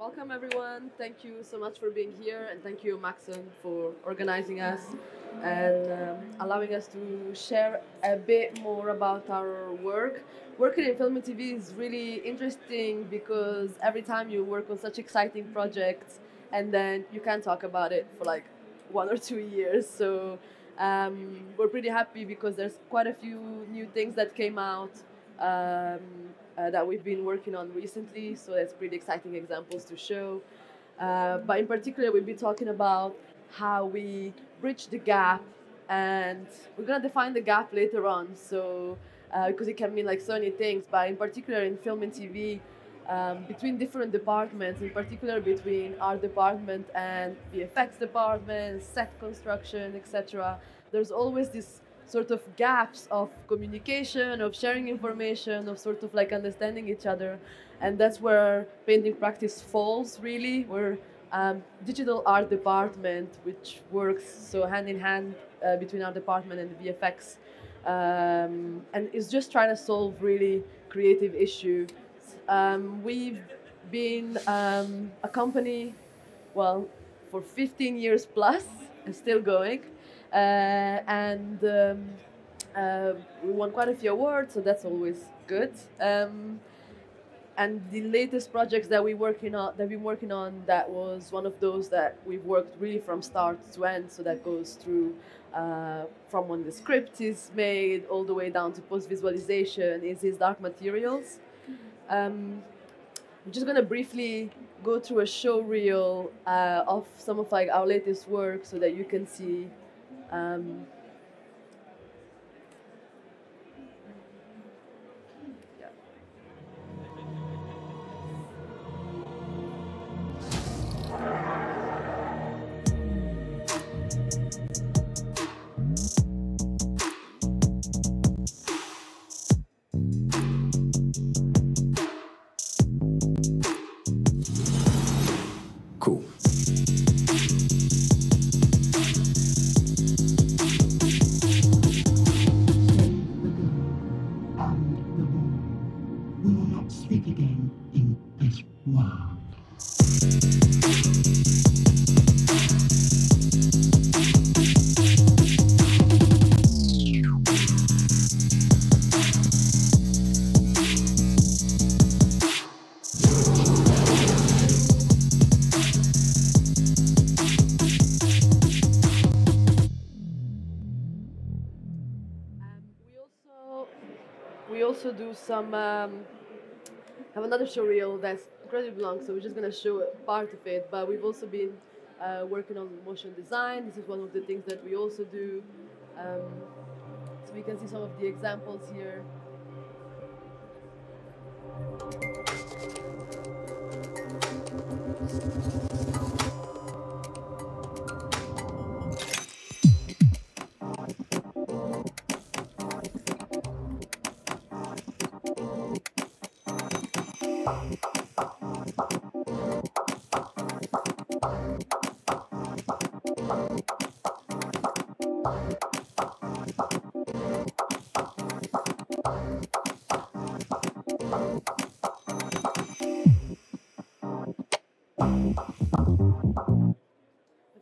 Welcome everyone, thank you so much for being here, and thank you Maxon for organizing us and allowing us to share a bit more about our work. Working in film and TV is really interesting because every time you work on such exciting projects and then you can't talk about it for like 1 or 2 years. So we're pretty happy because there's quite a few new things that came out that we've been working on recently, so that's pretty exciting examples to show. But in particular, we'll be talking about how we bridge the gap, and we're gonna define the gap later on, so because it can mean like so many things, but in particular in film and TV, between different departments, in particular between our department and the VFX department, set construction, etc. There's always this sort of gaps of communication, of sharing information, of sort of like understanding each other. And that's where Painting Practice falls, really. We're digital art department, which works so hand in hand between our department and the VFX. And is just trying to solve really creative issues. We've been a company, well, for 15 years plus, and still going. We won quite a few awards, so that's always good. And the latest projects that we've been working on, that was one of those that we've worked really from start to end. So that goes through from when the script is made all the way down to post visualization. Is His Dark Materials. I'm just gonna briefly go through a show reel of some of like our latest work so that you can see. Yeah. Cool. Have another show reel that's incredibly long, so we're just gonna show part of it. But we've also been working on motion design. This is one of the things that we also do. So we can see some of the examples here.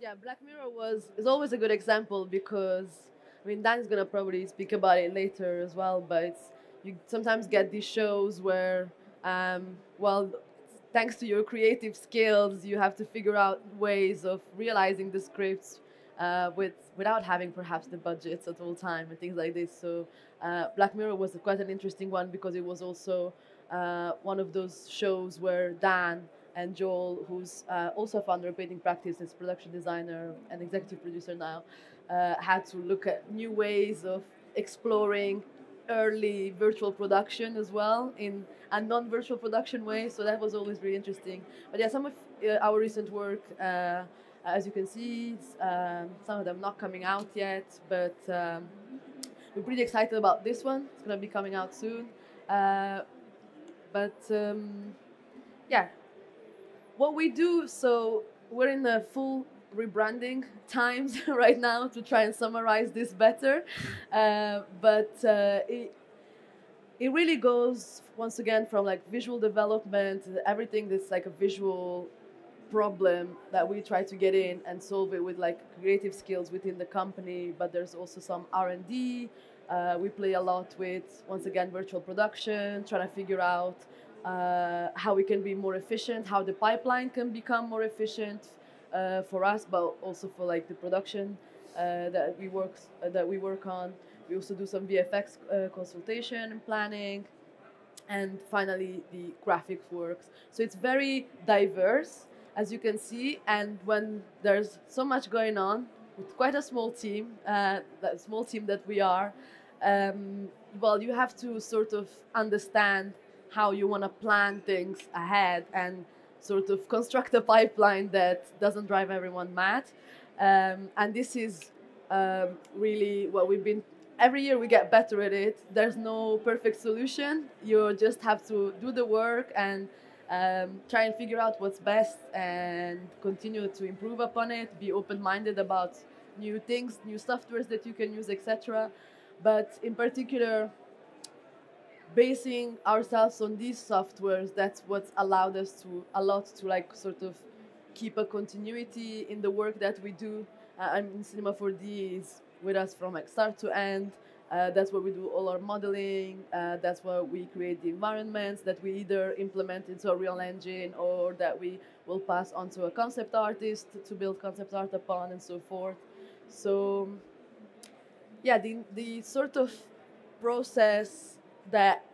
Yeah, Black Mirror is always a good example because, I mean, Dan's gonna probably speak about it later as well, but you sometimes get these shows where, well, thanks to your creative skills, you have to figure out ways of realizing the scripts without having perhaps the budgets at all time and things like this. So Black Mirror was quite an interesting one because it was also one of those shows where Dan and Joel, who's also a founder of Painting Practice, is production designer and executive producer now, had to look at new ways of exploring early virtual production as well in a non-virtual production way. So that was always really interesting. But yeah, some of our recent work, as you can see, some of them not coming out yet, but we're pretty excited about this one. It's gonna be coming out soon. Yeah, what we do, so we're in the full rebranding times right now to try and summarize this better. But it really goes, once again, from like visual development, everything that's like a visual problem that we try to get in and solve it with like creative skills within the company, but there's also some R&D. We play a lot with, once again, virtual production, trying to figure out how we can be more efficient, how the pipeline can become more efficient for us, but also for like the production that we work on. We also do some VFX consultation and planning, and finally the graphic works. So it's very diverse, as you can see, and when there's so much going on, with quite a small team, that small team that we are, well, you have to sort of understand how you want to plan things ahead and sort of construct a pipeline that doesn't drive everyone mad. And this is really what we've been, every year we get better at it. There's no perfect solution. You just have to do the work and try and figure out what's best and continue to improve upon it, be open-minded about new things, new softwares that you can use, etc. But in particular, basing ourselves on these softwares, that's what's allowed us to like sort of keep a continuity in the work that we do. And Cinema 4D is with us from like start to end. That's where we do all our modeling, that's where we create the environments that we either implement into a Unreal Engine or that we will pass on to a concept artist to build concept art upon and so forth. So yeah, the sort of process that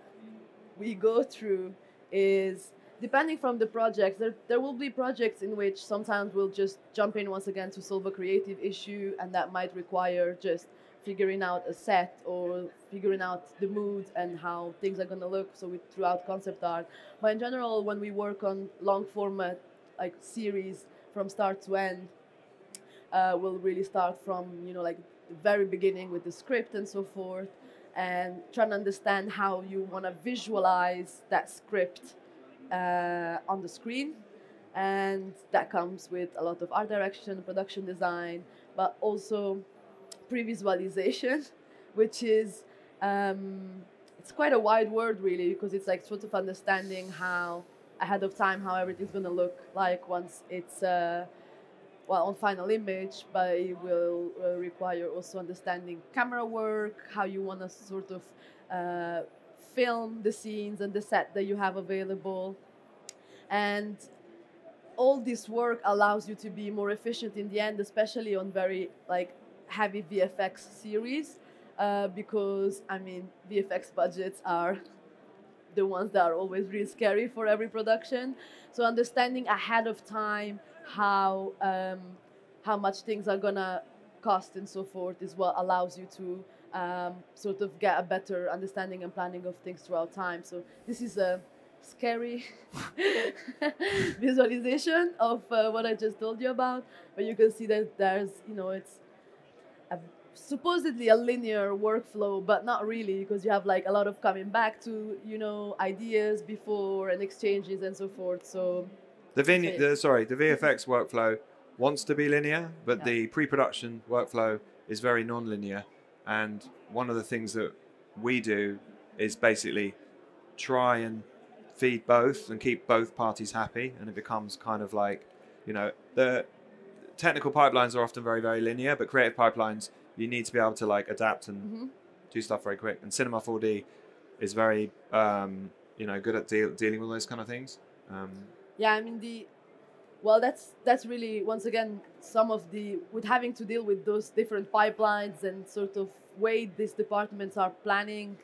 we go through is depending from the project. There will be projects in which sometimes we'll just jump in once again to solve a creative issue, and that might require just figuring out a set or figuring out the mood and how things are going to look, so we threw out concept art. But in general, when we work on long format, like series from start to end, we'll really start from, you know, like the very beginning with the script and so forth, and try to understand how you want to visualize that script on the screen. And that comes with a lot of art direction, production design, but also pre-visualization, which is it's quite a wide word really, because it's like sort of understanding how ahead of time how everything's going to look like once it's well, on final image. But it will require also understanding camera work, how you want to sort of film the scenes and the set that you have available. And all this work allows you to be more efficient in the end, especially on very like heavy VFX series, because I mean VFX budgets are the ones that are always really scary for every production. So understanding ahead of time how much things are gonna cost and so forth is what allows you to sort of get a better understanding and planning of things throughout time. So this is a scary visualization of what I just told you about, but you can see that there's, you know, it's supposedly a linear workflow, but not really, because you have like a lot of coming back to, you know, ideas before and exchanges and so forth. So the VFX workflow wants to be linear, but yeah, the pre-production workflow is very non-linear. And one of the things that we do is basically try and feed both and keep both parties happy, and it becomes kind of like, you know, the technical pipelines are often very, very linear, but creative pipelines, you need to be able to like adapt and do stuff very quick. And Cinema 4D is very, you know, good at dealing with those kind of things. Yeah, I mean, well, that's really, once again, some of the, with having to deal with those different pipelines and sort of way these departments are planning,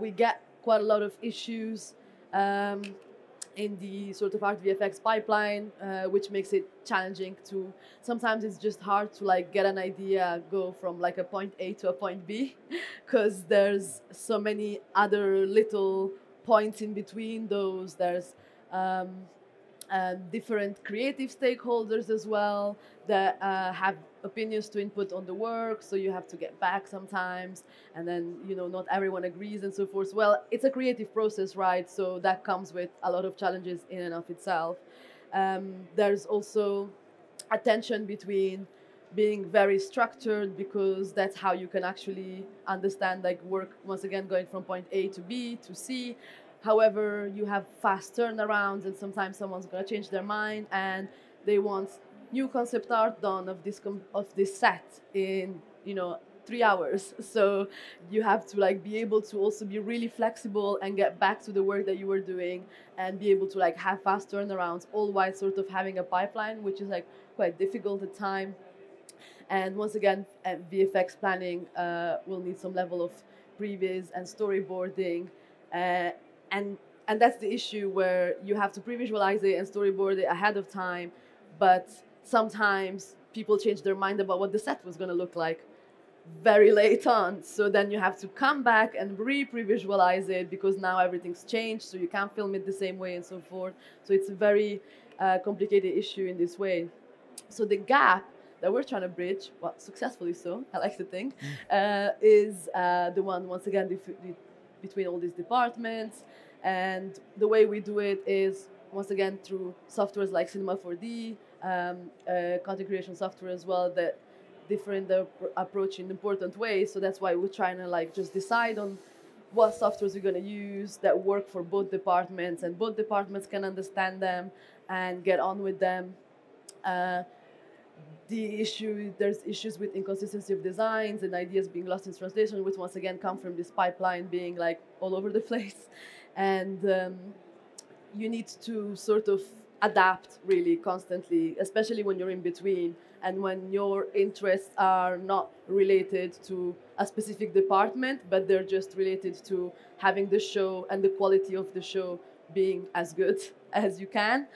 we get quite a lot of issues in the sort of art VFX pipeline, which makes it challenging to, sometimes it's just hard to like get an idea, go from like a point A to a point B, because there's so many other little points in between those. There's different creative stakeholders as well that have opinions to input on the work, so you have to get back sometimes, and then, you know, not everyone agrees and so forth. Well, it's a creative process, right? So that comes with a lot of challenges in and of itself. There's also a tension between being very structured, because that's how you can actually understand like work, once again, going from point A to B to C. However, you have fast turnarounds, and sometimes someone's going to change their mind and they want new concept art done of this set in, 3 hours. So you have to like be able to also be really flexible and get back to the work that you were doing and be able to like have fast turnarounds, all while sort of having a pipeline, which is like quite difficult at times. And once again, VFX planning will need some level of previs and storyboarding. And that's the issue, where you have to pre-visualize it and storyboard it ahead of time. But sometimes people change their mind about what the set was going to look like very late on. So then you have to come back and pre-visualize it, because now everything's changed. So you can't film it the same way and so forth. So it's a very complicated issue in this way. So the gap that we're trying to bridge, well, successfully so, I like to think, is the one, once again, between all these departments. And the way we do it is, once again, through softwares like Cinema 4D, content creation software as well, that different the approach in important ways. So that's why we're trying to like just decide on what softwares we're going to use that work for both departments, and both departments can understand them and get on with them. There's issues with inconsistency of designs and ideas being lost in translation, which once again come from this pipeline being like all over the place. And you need to sort of adapt really constantly, especially when you're in between and when your interests are not related to a specific department, but they're just related to having the show and the quality of the show being as good as you can.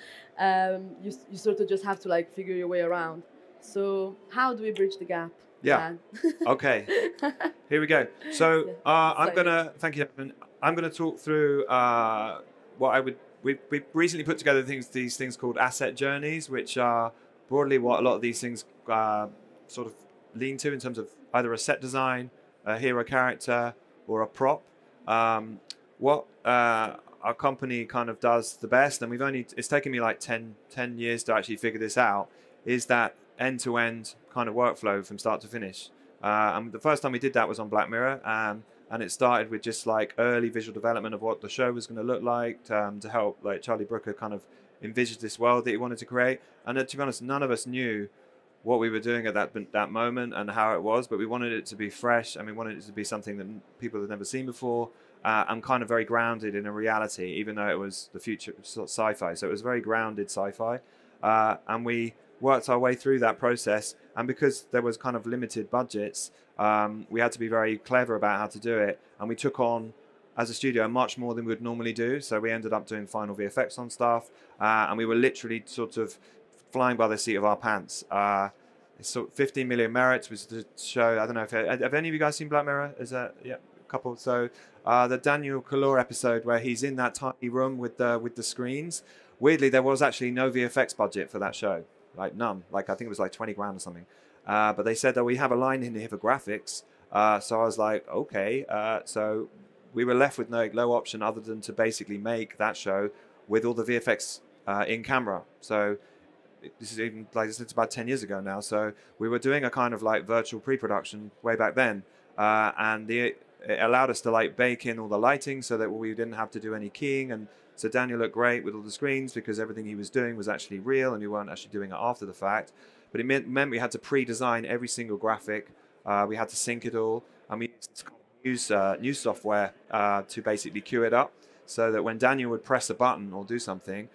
You sort of just have to like figure your way around. So how do we bridge the gap? Yeah. Okay. Here we go. So I'm gonna talk through what I would. We've recently put together these things called asset journeys, which are broadly what a lot of these things sort of lean to in terms of either a set design, a hero character, or a prop. What our company kind of does the best, and it's taken me like 10 years to actually figure this out, is that end-to-end kind of workflow from start to finish. And the first time we did that was on Black Mirror. And it started with just like early visual development of what the show was going to look like, to help like Charlie Brooker kind of envisage this world that he wanted to create. And to be honest, none of us knew what we were doing at that moment and how it was, but we wanted it to be fresh, and we wanted it to be something that people had never seen before, and kind of very grounded in a reality, even though it was the future sci-fi. So it was very grounded sci-fi. And we worked our way through that process. And because there was kind of limited budgets, we had to be very clever about how to do it. And we took on, as a studio, much more than we would normally do. So we ended up doing final VFX on stuff. And we were literally sort of flying by the seat of our pants. So 15 Million Merits was the show. I don't know if have any of you guys seen Black Mirror? Is that, yeah, a couple. So the Daniel Kaluuya episode where he's in that tiny room with the screens. Weirdly, there was actually no VFX budget for that show. Like none, like I think it was like 20 grand or something. But they said that we have a line in here for graphics. So I was like, okay. So we were left with no option other than to basically make that show with all the VFX in camera. So this is even like, it's about 10 years ago now. So we were doing a kind of like virtual pre-production way back then. And it allowed us to like bake in all the lighting so that we didn't have to do any keying. And so Daniel looked great with all the screens because everything he was doing was actually real and we weren't actually doing it after the fact. But it meant we had to pre-design every single graphic. We had to sync it all. And we used new software to basically queue it up so that when Daniel would press a button or do something,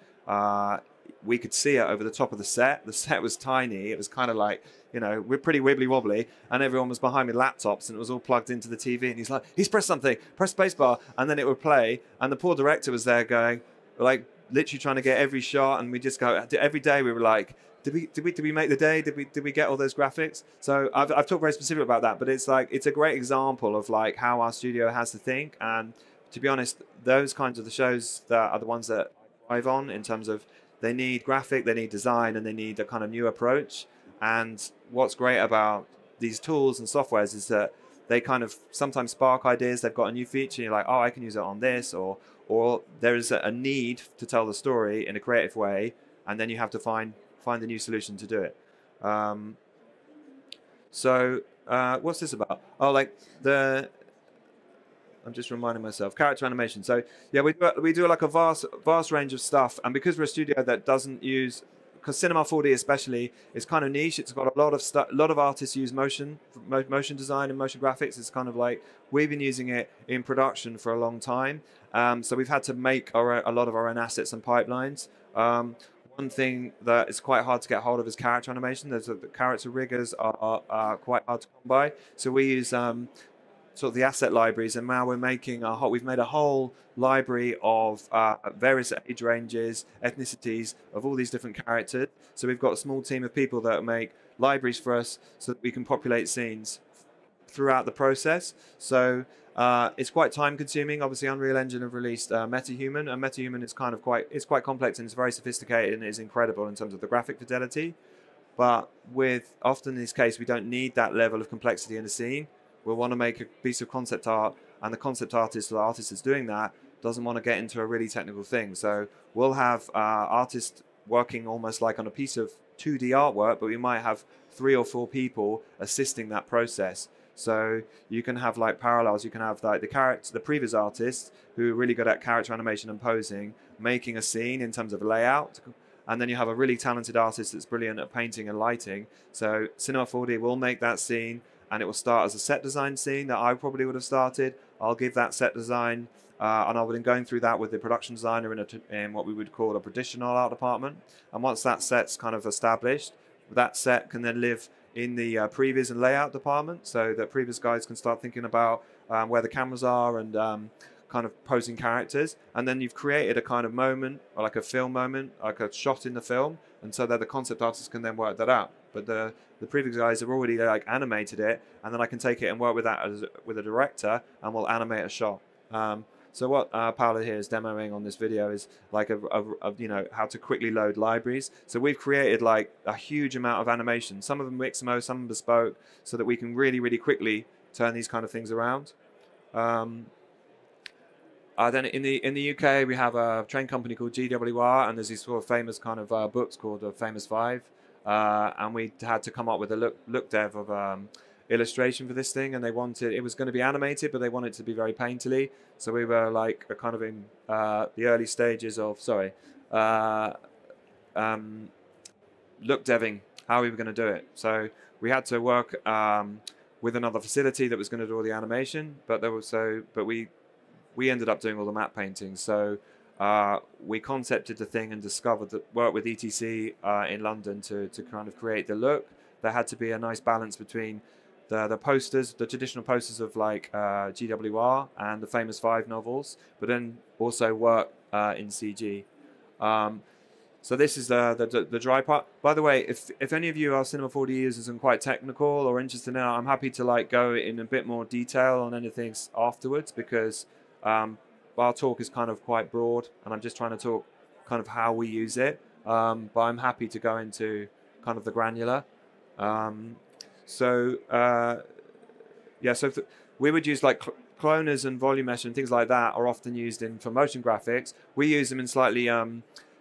we could see it over the top of the set. The set was tiny. It was kind of like, we're pretty wibbly wobbly. And everyone was behind me laptops and it was all plugged into the TV. And he's like, he's pressed something, press spacebar. And then it would play. And the poor director was there going, like, literally trying to get every shot. And we just go, every day we were like, did we make the day? Did we get all those graphics? So I've talked very specific about that. But it's like, it's a great example of like how our studio has to think. And to be honest, those kinds of the shows that are the ones that I thrive on in terms of, they need graphic, they need design, and they need a kind of new approach. And what's great about these tools and softwares is that they kind of sometimes spark ideas. They've got a new feature, and you're like, oh, I can use it on this. Or there is a need to tell the story in a creative way, and then you have to find a new solution to do it. So what's this about? Oh, like the... I'm just reminding myself. Character animation. So yeah, we do like a vast range of stuff, and because we're a studio that doesn't use, because Cinema 4D especially is kind of niche. It's got a lot of stuff. A lot of artists use motion design and motion graphics. It's kind of like we've been using it in production for a long time. So we've had to make a lot of our own assets and pipelines. One thing that is quite hard to get hold of is character animation. The character riggers are quite hard to come by. So we use sort of the asset libraries, and now we're making a whole, we've made a whole library of various age ranges, ethnicities of all these different characters. So we've got a small team of people that make libraries for us so that we can populate scenes throughout the process. So it's quite time consuming. Obviously Unreal Engine have released MetaHuman, and MetaHuman is kind of quite complex, and it's very sophisticated, and it's incredible in terms of the graphic fidelity. But with often in this case, we don't need that level of complexity in a scene. We'll want to make a piece of concept art, and the concept artist, or the artist that's doing that, doesn't want to get into a really technical thing. So we'll have artists working almost like on a piece of 2D artwork, but we might have 3 or 4 people assisting that process. So you can have like parallels. You can have like the previous artists who are really good at character animation and posing, making a scene in terms of layout. And then you have a really talented artist that's brilliant at painting and lighting. So Cinema 4D will make that scene, and it will start as a set design scene that I probably would have started. I'll give that set design, and I'll be going through that with the production designer in what we would call a traditional art department. And once that set's kind of established, that set can then live in the previous and layout department, so that previous guys can start thinking about where the cameras are and kind of posing characters. And then you've created a kind of moment, or like a film moment, like a shot in the film, and so that the concept artists can then work that out. But the previous guys have already like animated it, and then I can take it and work with that as, with a director, and we'll animate a shot. So what Paola here is demoing on this video is like you know, how to quickly load libraries. So we've created like a huge amount of animation, some of them Mixamo, some bespoke, so that we can really quickly turn these kind of things around. Then in the UK, we have a train company called GWR, and there's these sort of famous kind of books called The Famous Five. And we had to come up with a look dev of illustration for this thing, and they wanted, it was going to be animated, but they wanted it to be very painterly. So we were like kind of in the early stages of, look deving, how we were going to do it. So we had to work with another facility that was going to do all the animation, but there was we ended up doing all the map painting. So we concepted the thing and discovered that work with ETC in London to kind of create the look. There had to be a nice balance between the posters, the traditional posters of like GWR and the Famous Five novels, but then also work in CG. So this is the dry part. By the way, if any of you are Cinema 4D users and quite technical or interested in it, I'm happy to like go in a bit more detail on anything afterwards, because our talk is kind of quite broad, and I'm just trying to talk kind of how we use it, but I'm happy to go into kind of the granular. Yeah, so we would use like cloners and volume mesh and things like that are often used in for motion graphics. We use them in slightly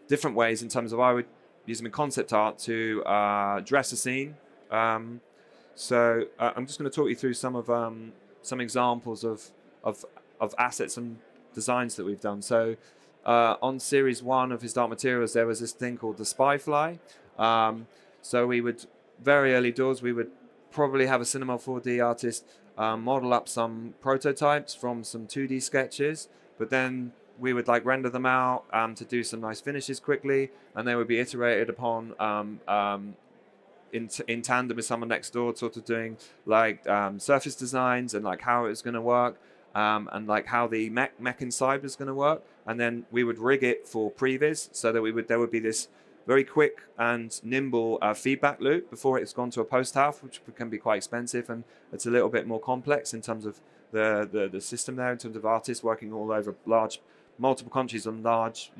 different ways, in terms of I would use them in concept art to dress a scene. I'm just going to talk you through some examples of assets and designs that we've done. So on series 1 of His Dark Materials, there was this thing called the Spyfly. So we would, very early doors, we would probably have a Cinema 4D artist model up some prototypes from some 2D sketches, but then we would like render them out to do some nice finishes quickly, and they would be iterated upon in tandem with someone next door, sort of doing like surface designs and like how it was going to work. And like how the mech inside was going to work, and then we would rig it for previs, so that there would be this very quick and nimble feedback loop before it's gone to a post half, which can be quite expensive, and it's a little bit more complex in terms of the system there, in terms of artists working all over multiple countries on large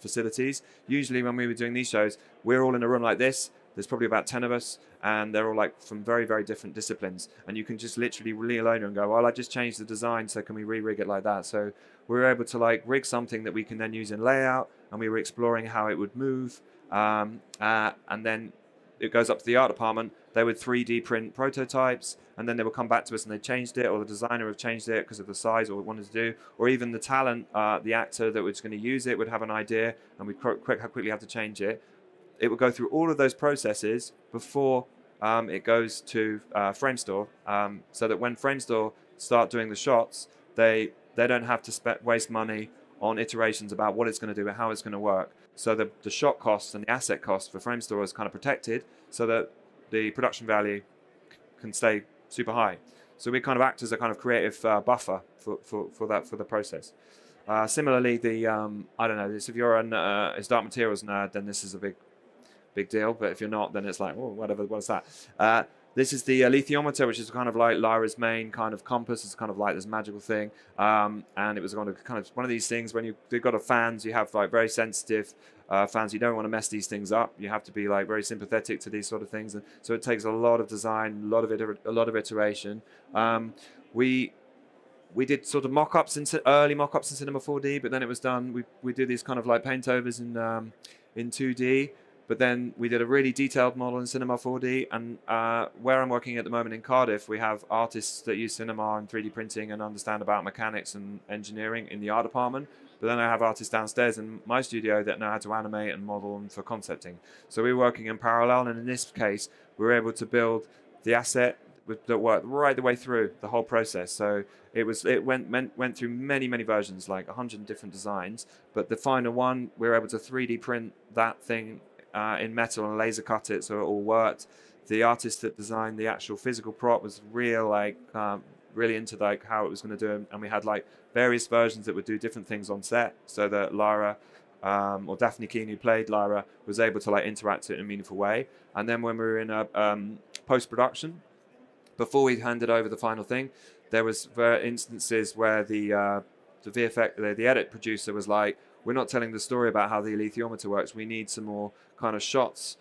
facilities. Usually when we were doing these shows, we're all in a room like this. There's probably about 10 of us, and they're all like from very different disciplines. And you can just literally lean over and go, well, I just changed the design, so can we re-rig it like that? So we were able to like rig something that we can then use in layout, and we were exploring how it would move. And then it goes up to the art department, they would 3D print prototypes, and then they would come back to us and they changed it, or the designer have changed it because of the size or what we wanted to do, or even the talent, the actor that was going to use it would have an idea, and we'd quickly have to change it. It would go through all of those processes before it goes to Framestore, so that when Framestore start doing the shots, they don't have to waste money on iterations about what it's going to do and how it's going to work. So the shot costs and the asset costs for Framestore is kind of protected so that the production value can stay super high. So we kind of act as a kind of creative buffer for the process. Similarly, the I don't know, if you're an His Dark Materials nerd, then this is a big deal. But if you're not, then it's like, oh, whatever, what's that? This is the alethiometer, which is kind of like Lyra's main kind of compass. It's kind of like this magical thing. And it was kind of one of these things when you've got a fans, you have like very sensitive fans. You don't want to mess these things up. You have to be like very sympathetic to these sort of things. And so it takes a lot of design, a lot of iteration. We did sort of mock-ups, early mock-ups in Cinema 4D, but then it was done. We do these kind of like paint-overs in 2D. But then we did a really detailed model in Cinema 4D, and where I'm working at the moment in Cardiff, we have artists that use cinema and 3D printing and understand about mechanics and engineering in the art department. But then I have artists downstairs in my studio that know how to animate and model and for concepting. So we're working in parallel, and in this case, we were able to build the asset that worked right the way through the whole process. So it went through many versions, like 100 different designs. But the final one, we were able to 3D print that thing in metal and laser cut it so it all worked. The artist that designed the actual physical prop was real, like really into like how it was going to do it. And we had like various versions that would do different things on set, so that Lyra or Daphne Keane, who played Lyra, was able to like interact it in a meaningful way. And then when we were in a post-production, before we handed over the final thing, there was instances where the VFX, the edit producer was like, we're not telling the story about how the alethiometer works. We need some more kind of shots,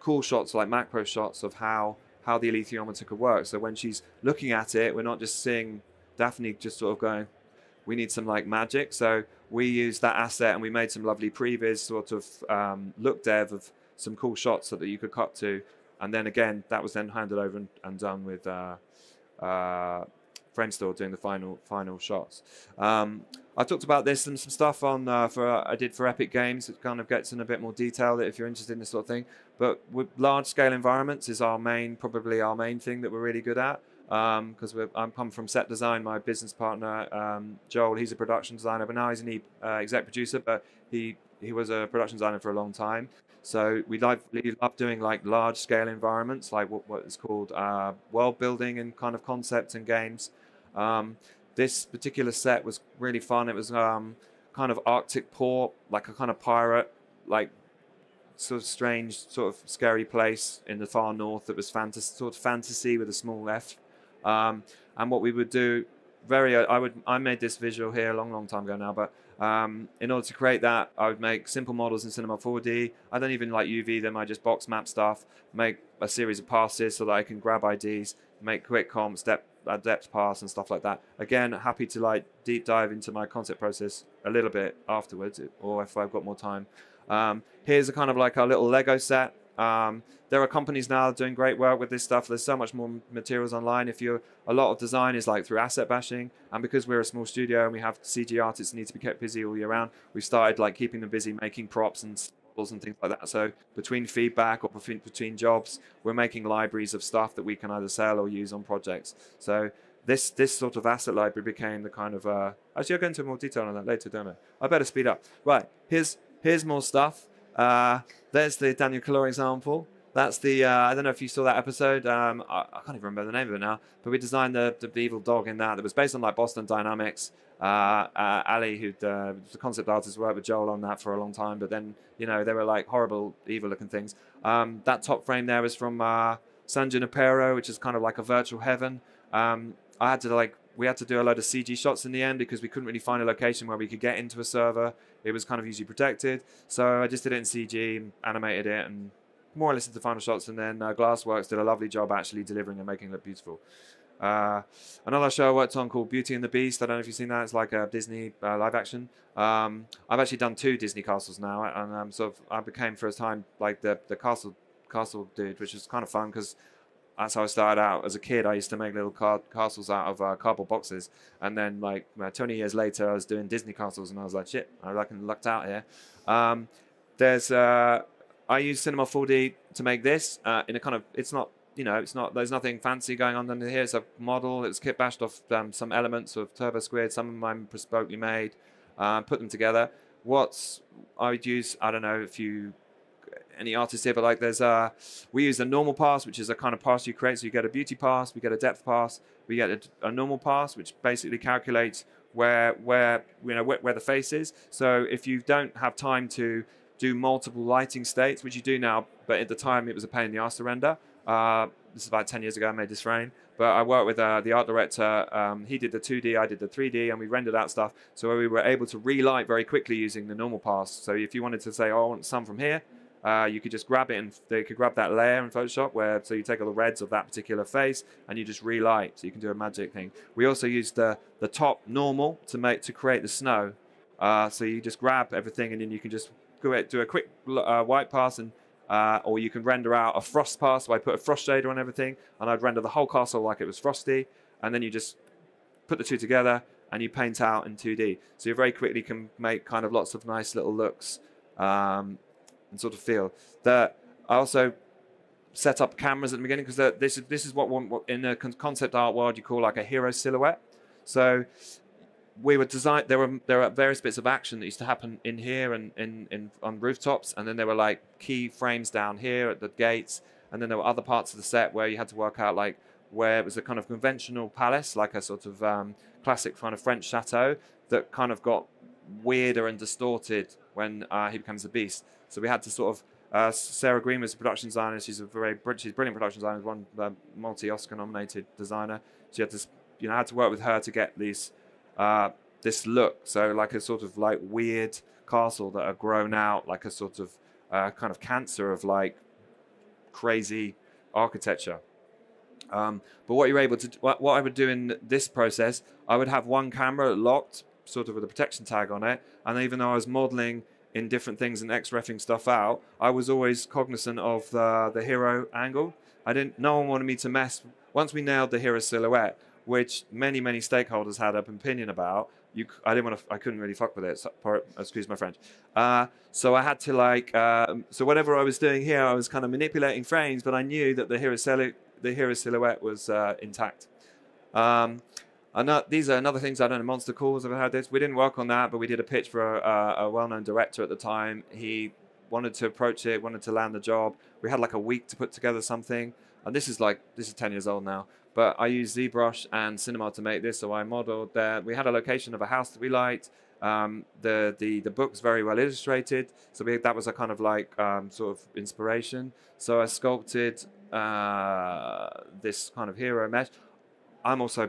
cool shots, like macro shots of how the alethiometer could work. So when she's looking at it, we're not just seeing Daphne just sort of going, we need some like magic. So we used that asset and we made some lovely previs sort of look dev of some cool shots so that you could cut to. And then again, that was then handed over and done with Framestore doing the final shots. I talked about this and some stuff on I did for Epic Games. It kind of gets in a bit more detail if you're interested in this sort of thing. But with large-scale environments is our main, probably our main thing that we're really good at, because I'm come from set design. My business partner Joel, he's a production designer, but now he's an exec producer. But he was a production designer for a long time. So we love doing like large-scale environments, like what is called world building and kind of concepts and games. This particular set was really fun. It was kind of Arctic port, like a kind of pirate, like sort of strange, sort of scary place in the far north that was sort of fantasy with a small F. And what we would do, I made this visual here a long time ago now, but in order to create that, I would make simple models in Cinema 4D. I don't even like UV them. I just box map stuff, make a series of passes so that I can grab IDs, make quick comps, depth pass and stuff like that. Again, happy to like deep dive into my concept process a little bit afterwards, or if I've got more time. Here's a kind of like our little Lego set. There are companies now doing great work with this stuff. There's so much more materials online. A lot of design is like through asset bashing, and because we're a small studio and we have CG artists who need to be kept busy all year round, we started like keeping them busy making props and things like that. So between feedback or between jobs, we're making libraries of stuff that we can either sell or use on projects. So this sort of asset library became the kind of actually I'll go into more detail on that later, don't I? I better speed up. Right, here's more stuff. There's the Daniel Kaluuya example. That's the I don't know if you saw that episode. I can't even remember the name of it now. But we designed the evil dog in that was based on like Boston Dynamics. Ali, who the concept artist, worked with Joel on that for a long time. But then they were like horrible, evil-looking things. That top frame there is from San Junipero, which is kind of like a virtual heaven. We had to do a load of CG shots in the end because we couldn't really find a location where we could get into a server. It was kind of usually protected, so I just did it in CG and animated it and more or less did the final shots. And then Glassworks did a lovely job actually delivering and making it look beautiful. Another show I worked on called Beauty and the Beast. I don't know if you've seen that. It's like a Disney live action. I've actually done 2 Disney castles now, and I became for a time like the castle castle dude, which was kind of fun because that's how I started out. As a kid, I used to make little castles out of cardboard boxes. And then like 20 years later, I was doing Disney castles and I was like, shit, I reckon lucked out here. I use Cinema 4D to make this in a kind of, it's not, you know, it's not, there's nothing fancy going on under here. It's a model. It was kit bashed off some elements of TurboSquid. Some of mine bespokely made, put them together. What I would use, I don't know if you, any artists here, but like there's we use a normal pass, which is a kind of pass you create. So you get a beauty pass, we get a depth pass, we get a normal pass, which basically calculates where the face is. So if you don't have time to do multiple lighting states, which you do now, but at the time it was a pain in the ass to render. This is about 10 years ago I made this frame, but I worked with the art director. He did the 2D, I did the 3D, and we rendered out stuff. So we were able to relight very quickly using the normal pass. So if you wanted to say, oh, I want sun from here, you could just grab it, and they could grab that layer in Photoshop where, so you take all the reds of that particular face and you just relight. So you can do a magic thing. We also used the top normal to create the snow. So you just grab everything and then you can just do a quick white pass, and or you can render out a frost pass. So I put a frost shader on everything, and I'd render the whole castle like it was frosty, and then you just put the two together and you paint out in 2D. So you very quickly can make kind of lots of nice little looks and sort of feel. That I also set up cameras at the beginning because this is what in the concept art world you call like a hero silhouette. So we were designed, there were various bits of action that used to happen in here and on rooftops, and then there were like key frames down here at the gates, and then there were other parts of the set where you had to work out like where it was a kind of conventional palace, like a sort of classic kind of French chateau that kind of got weirder and distorted when he becomes a beast. So we had to sort of Sarah Green was a production designer. She's a brilliant production designer, one multi-Oscar nominated designer. She had to, you know, had to work with her to get these this look, so like a sort of like weird castle that are grown out like a sort of kind of cancer of like crazy architecture. But what you're able to do, what I would do in this process, I would have one camera locked sort of with a protection tag on it, and even though I was modeling in different things and x-reffing stuff out, I was always cognizant of the hero angle. No one wanted me to mess. Once we nailed the hero silhouette, which many stakeholders had an opinion about, I didn't want to. I couldn't really fuck with it. So, excuse my French. So I had to like. So whatever I was doing here, I was kind of manipulating frames, but I knew that the hero silhouette was intact. These are another things I don't know. Monster Calls. I've heard this. We didn't work on that, but we did a pitch for a well-known director at the time. He wanted to approach it, wanted to land the job. We had like a week to put together something, and this is 10 years old now. But I used ZBrush and Cinema to make this, so I modeled that. We had a location of a house that we liked. The book's very well illustrated, so that was a kind of like sort of inspiration. So I sculpted this kind of hero mesh. I'm also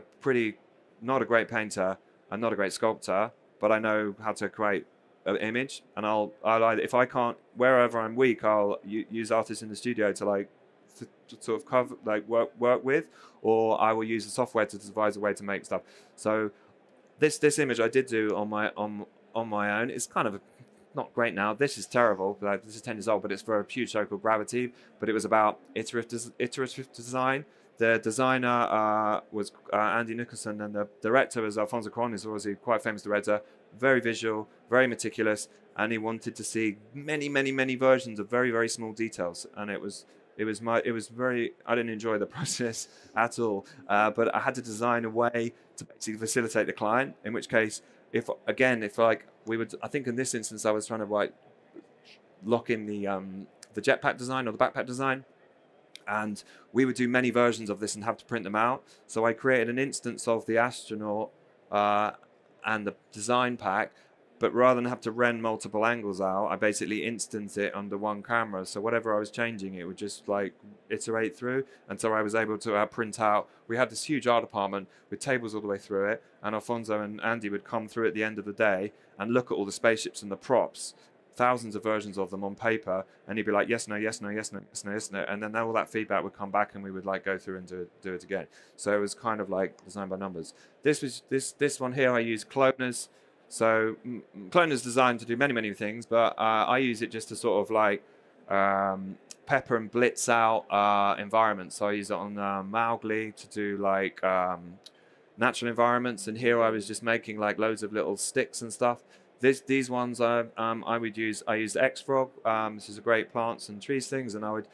not a great painter and not a great sculptor, but I know how to create an image. And if I can't, wherever I'm weak, I'll use artists in the studio to like, to sort of cover, like work with, or I will use the software to devise a way to make stuff. So this image I did do on my own. It's kind of not great now. This is terrible. Like, this is 10 years old, but it's for a huge show called Gravity. But it was about iterative design. The designer was Andy Nicholson, and the director was Alfonso Cuarón. He's obviously quite a famous director. Very visual, very meticulous, and he wanted to see many versions of very small details, and it was. I didn't enjoy the process at all, but I had to design a way to basically facilitate the client. In which case, I think in this instance, I was trying to like lock in the jetpack design or the backpack design, and we would do many versions of this and have to print them out. So I created an instance of the astronaut and the design pack. But rather than have to rend multiple angles out, I basically instanced it under one camera. So whatever I was changing, it would just like iterate through. And so I was able to print out. We had this huge art department with tables all the way through it. And Alfonso and Andy would come through at the end of the day and look at all the spaceships and the props, thousands of versions of them on paper. And he'd be like, yes, no, yes, no, yes, no, yes, no, yes, no. And then all that feedback would come back and we would like go through and do it again. So it was kind of like design by numbers. This one here, I used cloners. So Clone is designed to do many things, but I use it just to sort of like pepper and blitz out environments. So I use it on Mowgli to do like natural environments, and here I was just making like loads of little sticks and stuff. These ones I used X-Frog. This is a great plants and trees things, and I would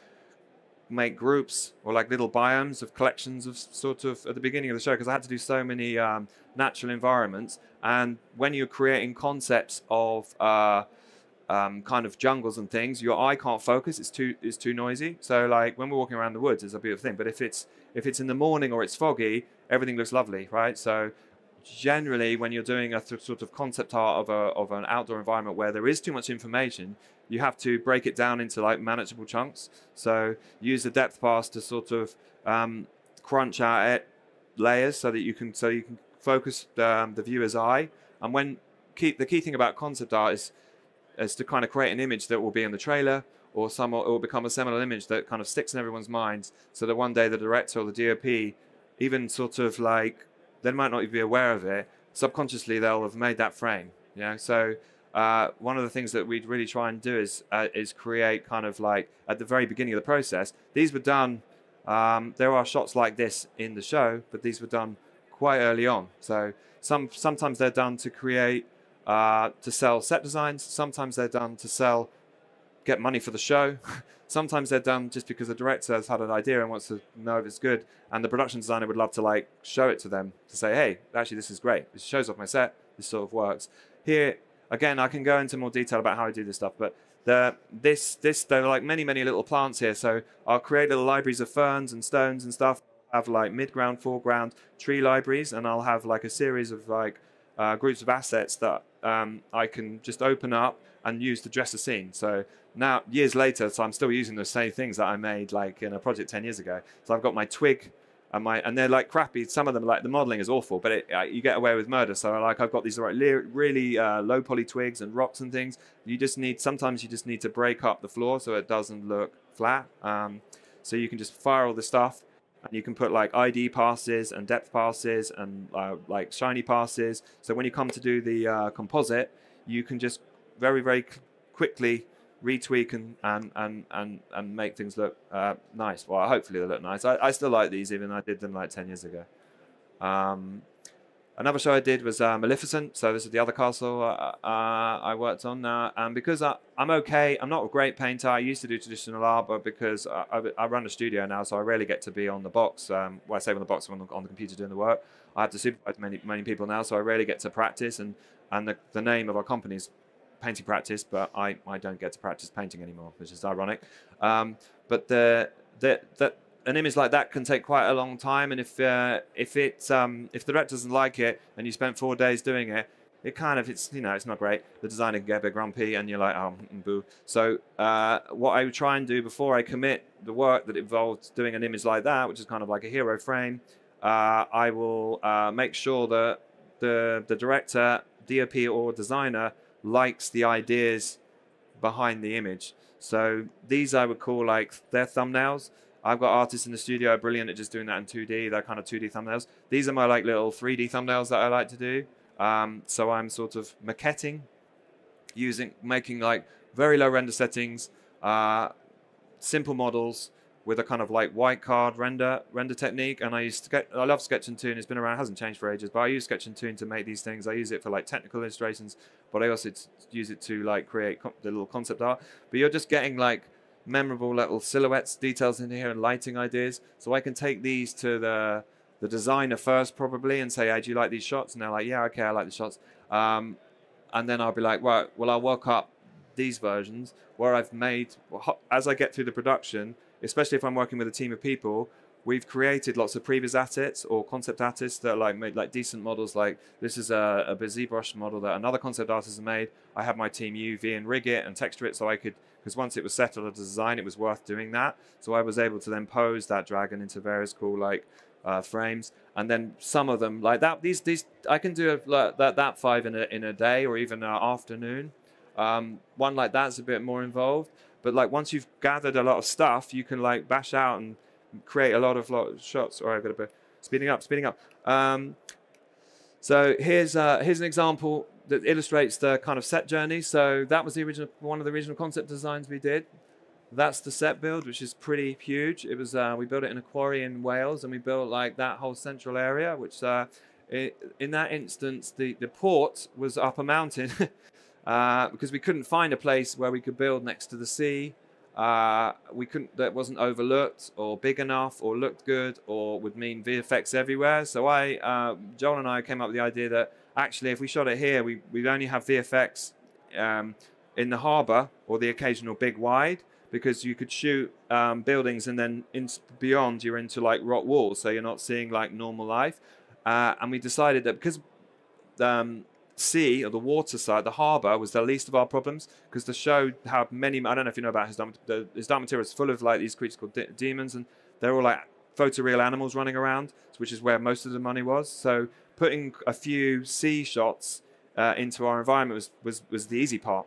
make groups or like little biomes of collections of sort of at the beginning of the show, because I had to do so many natural environments. And when you're creating concepts of kind of jungles and things, your eye can't focus, it's too noisy. So like when we're walking around the woods, it's a beautiful thing, but if it's in the morning or it's foggy, everything looks lovely, right? So generally when you're doing a sort of concept art of an outdoor environment where there is too much information, you have to break it down into like manageable chunks. So use the depth pass to sort of crunch out layers so that you can focus the viewer's eye. And when the key thing about concept art is to kind of create an image that will be in the trailer or it will become a seminal image that kind of sticks in everyone's minds, so that one day the director or the DOP, even sort of like, they might not even be aware of it, subconsciously they'll have made that frame, you know? So one of the things that we'd really try and do is create kind of like at the very beginning of the process. These were done, there are shots like this in the show, but these were done quite early on. So sometimes they're done to create, to sell set designs, sometimes they're done to sell, get money for the show. Sometimes they're done just because the director has had an idea and wants to know if it's good, and the production designer would love to like show it to them to say, hey, actually this is great, this shows off my set, this sort of works. Here again, I can go into more detail about how I do this stuff, but there are like many little plants here. So I'll create little libraries of ferns and stones and stuff. I'll have like mid-ground, foreground, tree libraries, and I'll have like a series of like groups of assets that I can just open up and use to dress a scene. So now, years later, so I'm still using the same things that I made like in a project 10 years ago. So I've got my twig and they're like crappy. Some of them, like the modeling is awful, but you get away with murder. So like I've got these like really low poly twigs and rocks and things. Sometimes you just need to break up the floor so it doesn't look flat. So you can just fire all the stuff. And you can put like ID passes and depth passes and like shiny passes. So when you come to do the composite, you can just very quickly retweak and make things look nice. Well, hopefully they look nice. I still like these, even though I did them like 10 years ago. Another show I did was Maleficent. So this is the other castle I worked on. And because I'm okay, I'm not a great painter. I used to do traditional art, but because I run a studio now, so I rarely get to be on the box. Well, I say on the box, I'm on the computer doing the work. I have to supervise many people now, so I rarely get to practice. And the name of our company is Painting Practice, but I don't get to practice painting anymore, which is ironic. But an image like that can take quite a long time, and if the director doesn't like it and you spent 4 days doing it, it's not great. The designer can get a bit grumpy, and you're like, oh, boo. So what I would try and do before I commit the work that involves doing an image like that, which is kind of like a hero frame, I will make sure that the director, DOP, or designer likes the ideas behind the image. So these I would call like their thumbnails. I've got artists in the studio brilliant at just doing that in 2D, that kind of 2D thumbnails. These are my like little 3D thumbnails that I like to do. So I'm sort of maquetting, making like very low render settings, simple models with a kind of like white card render technique. And I love Sketch and Toon. It's been around, hasn't changed for ages, but I use Sketch and Toon to make these things. I use it for like technical illustrations, but I also use it to like create the little concept art. But you're just getting like memorable little silhouettes, details in here, and lighting ideas. So I can take these to the designer first, probably, and say, hey, do you like these shots? And they're like, yeah, okay, I like the shots. And then I'll be like, right, well, I'll work up these versions where I've made, as I get through the production, especially if I'm working with a team of people, we've created lots of previous assets or concept artists that like made like decent models. Like this is a BusyBrush model that another concept artist has made. I had my team UV and rig it and texture it so I could, because once it was settled as a design, it was worth doing that. So I was able to then pose that dragon into various cool like frames. And then some of them like that. These I can do like that five in a day or even an afternoon. One like that's a bit more involved. But like once you've gathered a lot of stuff, you can like bash out and create a lot of shots. All right, I've got a bit speeding up. So here's an example that illustrates the kind of set journey. So that was one of the original concept designs we did. That's the set build, which is pretty huge. It was we built it in a quarry in Wales, and we built like that whole central area, which in that instance the port was up a mountain because we couldn't find a place where we could build next to the sea. We couldn't, that wasn't overlooked or big enough or looked good or would mean VFX everywhere. So Joel and I came up with the idea that actually if we shot it here, we'd only have VFX in the harbor or the occasional big wide, because you could shoot buildings and then beyond you're into like rock walls. So you're not seeing like normal life. And we decided that because sea or the water side, the harbour was the least of our problems, because the show had many, I don't know if you know about His Dark Materials, full of like these creatures called demons, and they're all like photoreal animals running around, which is where most of the money was. So putting a few sea shots into our environment was the easy part.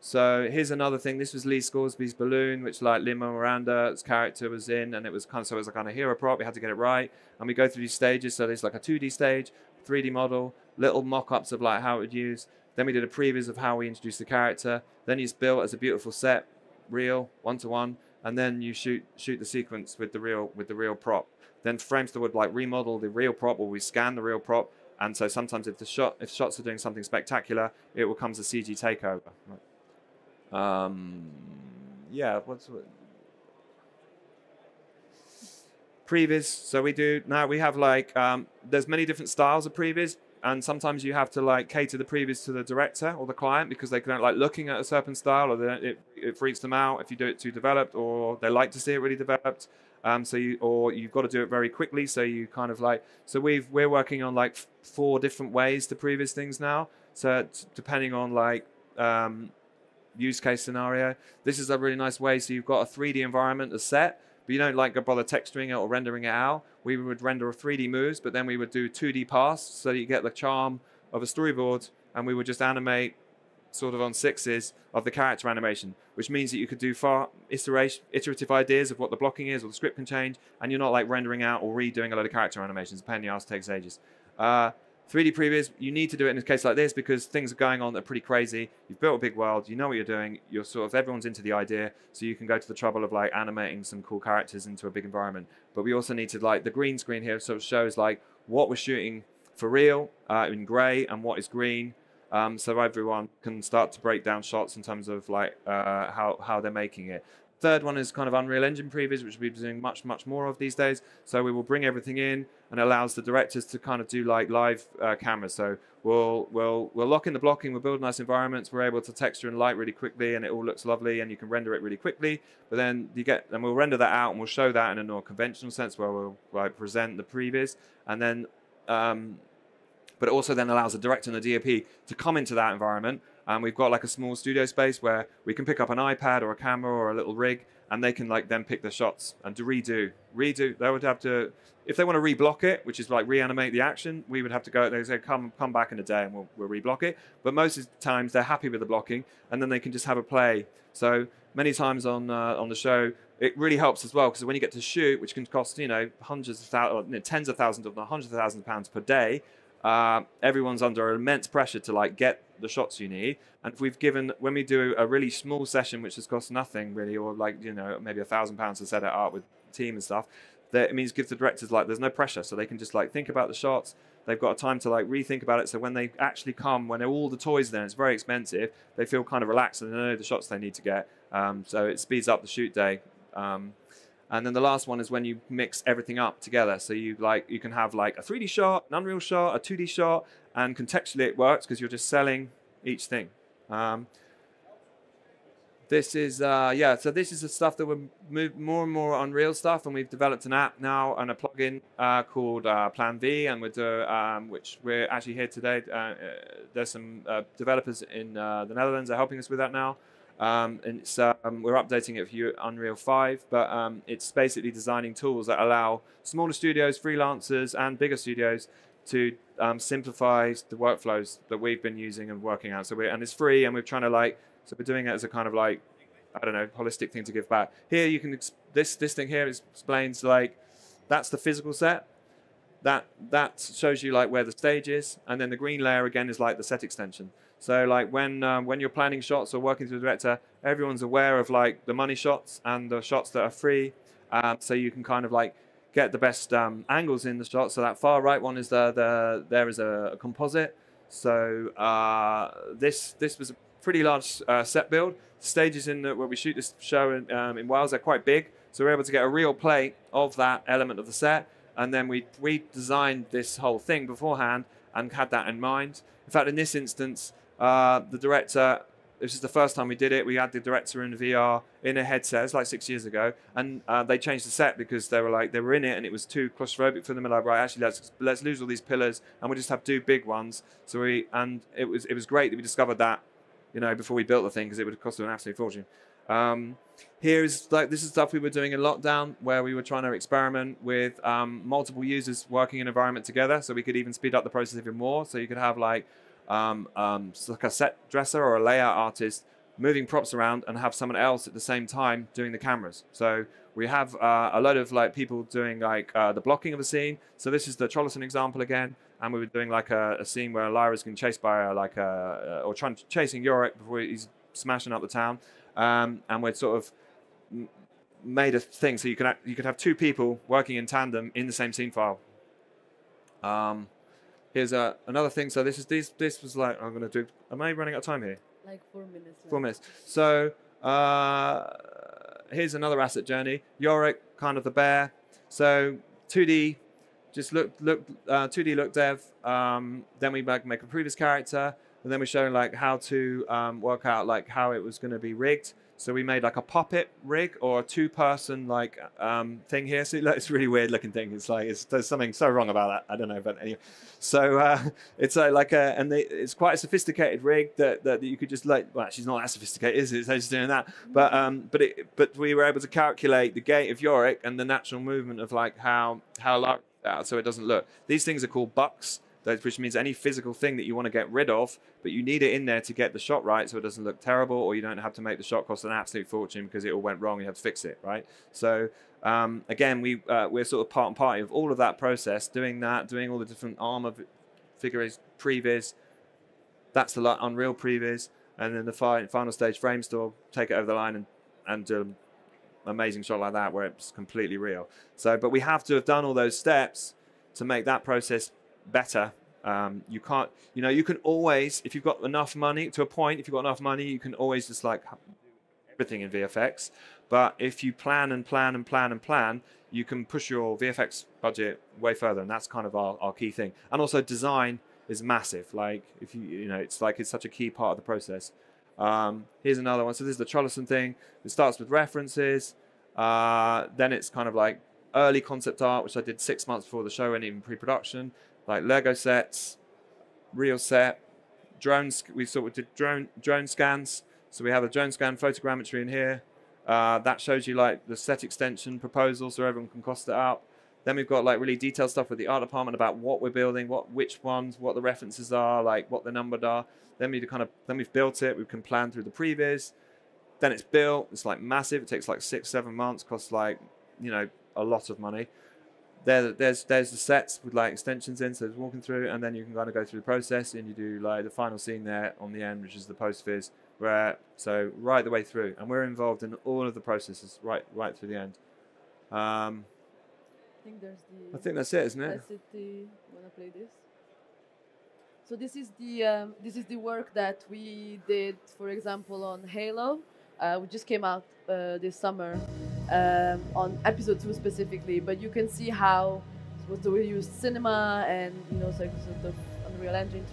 So here's another thing. This was Lee Scoresby's balloon, which like Lin-Manuel Miranda's character was in, and it was kind of, so it was like a kind of hero prop. We had to get it right, and we go through these stages. So there's like a 2D stage, 3D model, little mock-ups of like how it would use. Then we did a previews of how we introduced the character. Then he's built as a beautiful set, real, one-to-one, and then you shoot the sequence with the real prop. Then Framestore would like remodel the real prop, or we scan the real prop. And so sometimes if shots are doing something spectacular, it will come as a CG takeover. Right. Yeah, previs. So we do now, we have like there's many different styles of previs, and sometimes you have to like cater the previs to the director or the client, because they don't like looking at a certain style, or they don't, it freaks them out if you do it too developed, or they like to see it really developed. Or you've got to do it very quickly, so you kind of like, so we're working on like 4 different ways to previs things now, so depending on like use case scenario. This is a really nice way. So you've got a 3D environment, a set, but you don't like bother texturing it or rendering it out. We would render 3D moves, but then we would do 2D pass, so that you get the charm of a storyboard, and we would just animate sort of on 6s of the character animation, which means that you could do far iterative ideas of what the blocking is, or the script can change, and you're not like rendering out or redoing a load of character animations. Pain in the arse takes ages. 3D previs, you need to do it in a case like this, because things are going on that are pretty crazy. You've built a big world, you know what you're doing, you're sort of, everyone's into the idea, so you can go to the trouble of like animating some cool characters into a big environment. But we also need to, like the green screen here sort of shows like what we're shooting for real in grey and what is green, so everyone can start to break down shots in terms of like how they're making it. Third one is kind of Unreal Engine previs, which we'll be doing much more of these days. So we will bring everything in, and allows the directors to kind of do like live cameras. So we'll lock in the blocking, we'll build nice environments, we're able to texture and light really quickly, and it all looks lovely, and you can render it really quickly. But then you get, and we'll render that out, and we'll show that in a more conventional sense, where we'll like present the previs, and then, but it also then allows the director and the DOP to come into that environment. And we've got like a small studio space where we can pick up an iPad or a camera or a little rig, and they can like then pick the shots and redo. They would have to, if they want to reblock it, which is like reanimate the action, we would have to go, they say, come back in a day and we'll reblock it. But most of the times they're happy with the blocking, and then they can just have a play. So many times on the show, it really helps as well, because when you get to shoot, which can cost, you know, hundreds of thousands, tens of thousands of £100,000 per day, everyone's under immense pressure to like get the shots you need. And if we've given, when we do a really small session which has cost nothing really, or like, you know, maybe £1,000 to set it up with team and stuff, that it means gives the directors like there's no pressure, so they can just like think about the shots. They've got time to like rethink about it, so when they actually come, when all the toys are there and it's very expensive, they feel kind of relaxed and they know the shots they need to get, so it speeds up the shoot day. And then the last one is when you mix everything up together. So you can have like a 3D shot, an Unreal shot, a 2D shot, and contextually it works because you're just selling each thing. This is, yeah, so this is the stuff that we're moving more and more Unreal stuff, and we've developed an app now and a plugin called Plan V, and which we're actually here today. There's some developers in the Netherlands are helping us with that now. And it's, we're updating it for Unreal 5, but it's basically designing tools that allow smaller studios, freelancers, and bigger studios to simplify the workflows that we've been using and working out. So and it's free, and we're trying to like, so we're doing it as a kind of like, I don't know, holistic thing to give back. Here you can, this thing here explains like, that's the physical set. That shows you like where the stage is, and then the green layer again is like the set extension. So like when you're planning shots or working through the director, everyone's aware of like the money shots and the shots that are free. So you can kind of like get the best angles in the shot. So that far right one is there is a composite. So this was a pretty large set build. Stages in where we shoot this show in Wales are quite big. So we're able to get a real plate of that element of the set. And then we designed this whole thing beforehand and had that in mind. In fact, in this instance, the director, this is the first time we did it. We had the director in VR in a headset. It's like 6 years ago. And they changed the set because they were like, they were in it and it was too claustrophobic for them. And like, right, actually, let's lose all these pillars and we'll just have two big ones. So it was great that we discovered that, you know, before we built the thing, because it would have cost an absolute fortune. Here is like, this is stuff we were doing in lockdown where we were trying to experiment with multiple users working in an environment together, so we could even speed up the process even more. So you could have like a set dresser or a layout artist moving props around and have someone else at the same time doing the cameras. So we have a lot of like people doing like the blocking of a scene. So this is the Trollison example again, and we were doing like a scene where Lyra's getting chased by chasing Yorick before he's smashing up the town. And we'd sort of made a thing so you could have two people working in tandem in the same scene file. Here's another thing. So this was like, I'm gonna do, am I running out of time here? Like 4 minutes. 4 minutes. So here's another asset journey. Yorick, kind of the bear. So 2D, just look dev. Then we make a previous character. And then we're showing like how to work out like how it was going to be rigged. So we made like a puppet rig or a two-person like thing here. So it's a really weird looking thing. It's like there's something so wrong about that. I don't know, but anyway. So it's like a, and it's quite a sophisticated rig that you could just like. Well, she's not that sophisticated, is it? So she's doing that. But we were able to calculate the gait of Yorick and the natural movement of like how like so it doesn't look. These things are called bucks, which means any physical thing that you want to get rid of, but you need it in there to get the shot right so it doesn't look terrible, or you don't have to make the shot cost an absolute fortune because it all went wrong, you have to fix it, right? So again, we're sort of part and party of all of that process, doing that, doing all the different armor figures, previs, that's the Unreal previs, and then the final stage Framestore, take it over the line and do an amazing shot like that where it's completely real. So, but we have to have done all those steps to make that process better. You can't, you know, you can always, if you've got enough money, to a point, if you've got enough money, you can always just like do everything in VFX. But if you plan and plan and plan and plan, you can push your VFX budget way further. And that's kind of our key thing. And also design is massive. Like if you know, it's like, it's such a key part of the process. Here's another one. So this is the Trollison thing. It starts with references. Then it's kind of like early concept art, which I did 6 months before the show and even pre-production. Like Lego sets, real set, drones. We sort of did drone scans. So we have a drone scan photogrammetry in here. That shows you like the set extension proposal so everyone can cost it out. Then we've got like really detailed stuff with the art department about what we're building, which ones, what the references are, like what the numbered are. Then we've built it. We can plan through the previs. Then it's built. It's like massive. It takes like 6-7 months. Costs like, you know, a lot of money. There's the sets with like extensions in, so it's walking through, and then you can kind of go through the process and you do like the final scene there on the end, which is the post fizz, where so right the way through, and we're involved in all of the processes right through the end. I think there's the. I think that's it, isn't it? That's it. Wanna play this? So this is the work that we did, for example, on Halo, which just came out this summer. On episode 2 specifically, but you can see how we used cinema and, you know, sort of Unreal Engine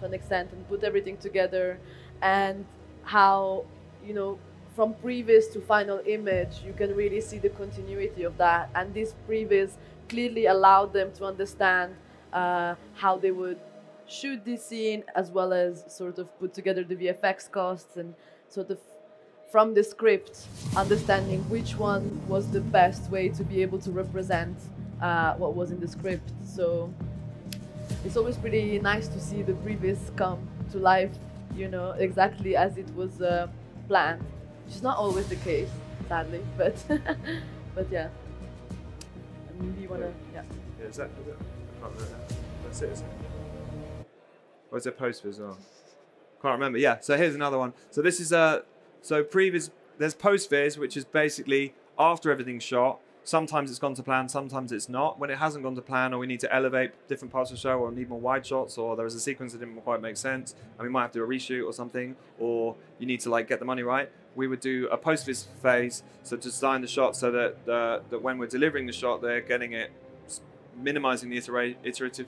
to an extent, and put everything together, and how, you know, from previs to final image, you can really see the continuity of that. And these previs clearly allowed them to understand how they would shoot this scene, as well as sort of put together the VFX costs and sort of from the script, understanding which one was the best way to be able to represent what was in the script. So it's always pretty nice to see the previs come to life, you know, exactly as it was planned, which is not always the case, sadly, but but yeah. I mean, do you wanna, yeah. Yeah, is that, I can't remember that. That's it, isn't it? Or is there post-viz? can't remember. Yeah, so here's another one. So this is previous, there's post viz, which is basically after everything's shot. Sometimes it's gone to plan, sometimes it's not. When it hasn't gone to plan, or we need to elevate different parts of the show, or need more wide shots, or there was a sequence that didn't quite make sense, and we might have to do a reshoot or something, or you need to like get the money right, we would do a post-viz phase, so to design the shot so that, that when we're delivering the shot, they're getting it, minimizing the iterative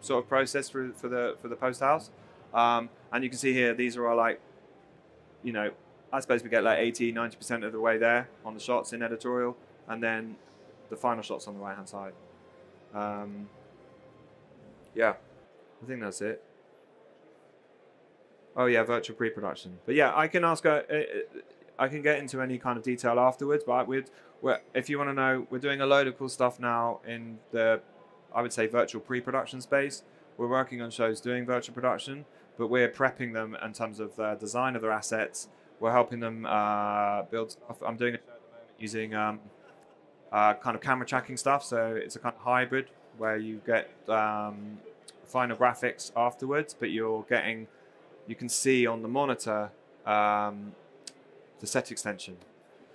sort of process for the post-house. And you can see here, these are our, like, you know, I suppose we get like 80, 90% of the way there on the shots in editorial, and then the final shots on the right-hand side. Yeah, I think that's it. Oh yeah, virtual pre-production. But yeah, I can ask, I can get into any kind of detail afterwards, but if you want to know, we're doing a load of cool stuff now in the, I would say, virtual pre-production space. We're working on shows doing virtual production, but we're prepping them in terms of the design of their assets. We're helping them build stuff. I'm doing a show at the moment using kind of camera tracking stuff, so it's a kind of hybrid where you get final graphics afterwards, but you're getting... You can see on the monitor the set extension.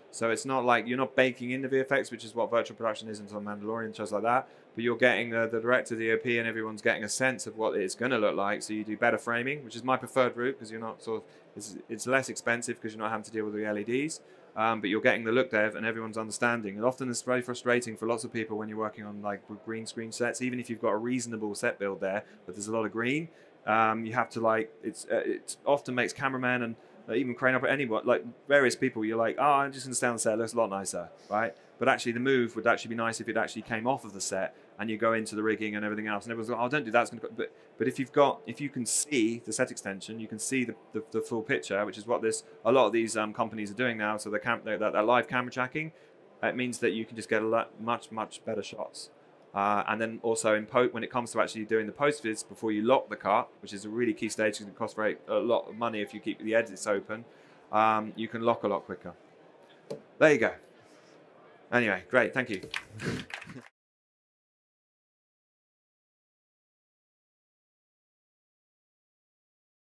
So it's not like you're not baking in the VFX, which is what virtual production is until Mandalorian, shows like that, but you're getting the director, the DOP, and everyone's getting a sense of what it's going to look like. So you do better framing, which is my preferred route, because you're not sort of, it's less expensive because you're not having to deal with the LEDs, but you're getting the look dev and everyone's understanding. And often it's very frustrating for lots of people when you're working on like green screen sets, even if you've got a reasonable set build there, but there's a lot of green. You have to like, it often makes cameramen and even crane up at anyone, like various people, you're like, oh, I'm just going to stay on the set, it looks a lot nicer, right? But actually the move would actually be nice if it actually came off of the set and you go into the rigging and everything else and everyone's like, oh, don't do that, it's going to go. But if you've got, if you can see the set extension, you can see the full picture, which is what this, a lot of these companies are doing now. So that live camera tracking, it means that you can just get a lot, much better shots. And then also when it comes to actually doing the post-vids before you lock the cut, which is a really key stage because it costs a lot of money if you keep the edits open, you can lock a lot quicker. There you go. Anyway, great, thank you.